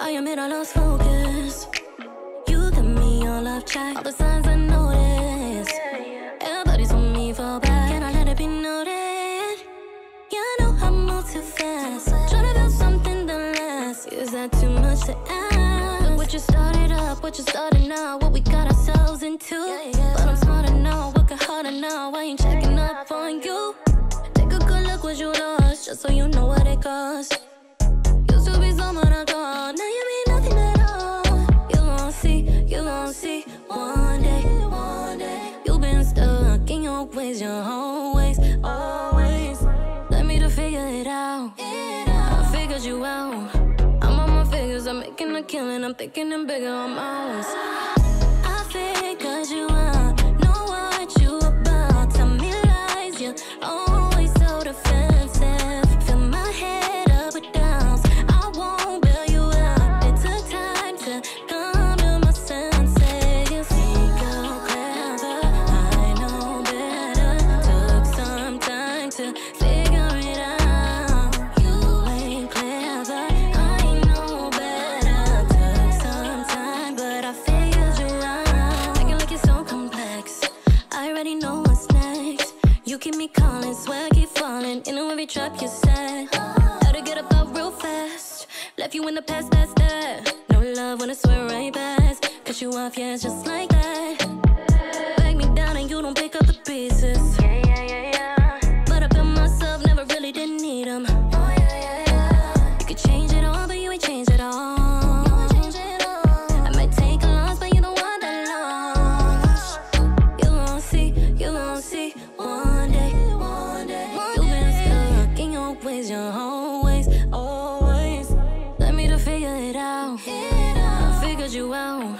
I admit I lost focus. You got me all off track. All the signs I noticed, everybody's on me for back. Can I let it be noted? Yeah, I know I move too fast. Tryna build something that lasts. Is that too much to ask? Look what you started up, what you started now, what we got ourselves into. But I'm smart to know, working harder now. I ain't checking up on you. Take a good look what you lost, just so you know what it cost. Used to be someone I call, now you mean nothing at all. You won't see, one day you've been stuck in your ways, your always, always. Let me to figure it out, I figured you out. I'm on my figures, I'm making a killing, I'm thinking I'm bigger on my own. I figured you out, know what you about. Tell me lies, you're always so defensive. Fill my head up with doubts, I won't bail you out. It took time to come to my senses. You think you're clever, I know better. Took some time to figure it out. You ain't clever, I know better. Took some time, but I figured you out. Acting like you're so complex, I already know what's next. You keep me calling, swear I keep falling into every trap you set. How to get up out real fast, left you in the past, that's that. No love when I swear right past, cut you off, yeah, it's just like that. Break me down and you don't pick up the pieces. But I built myself, never really did need them. You could change it all, but you ain't changed at all. I might take a loss, but you're the one that lost. You won't see, one day you've been stuck in your ways, you're always, always. Let me to figure it out, I figured you out.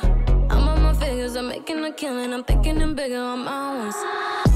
I'm on my figures, I'm making a killing, I'm thinking I'm bigger on my own.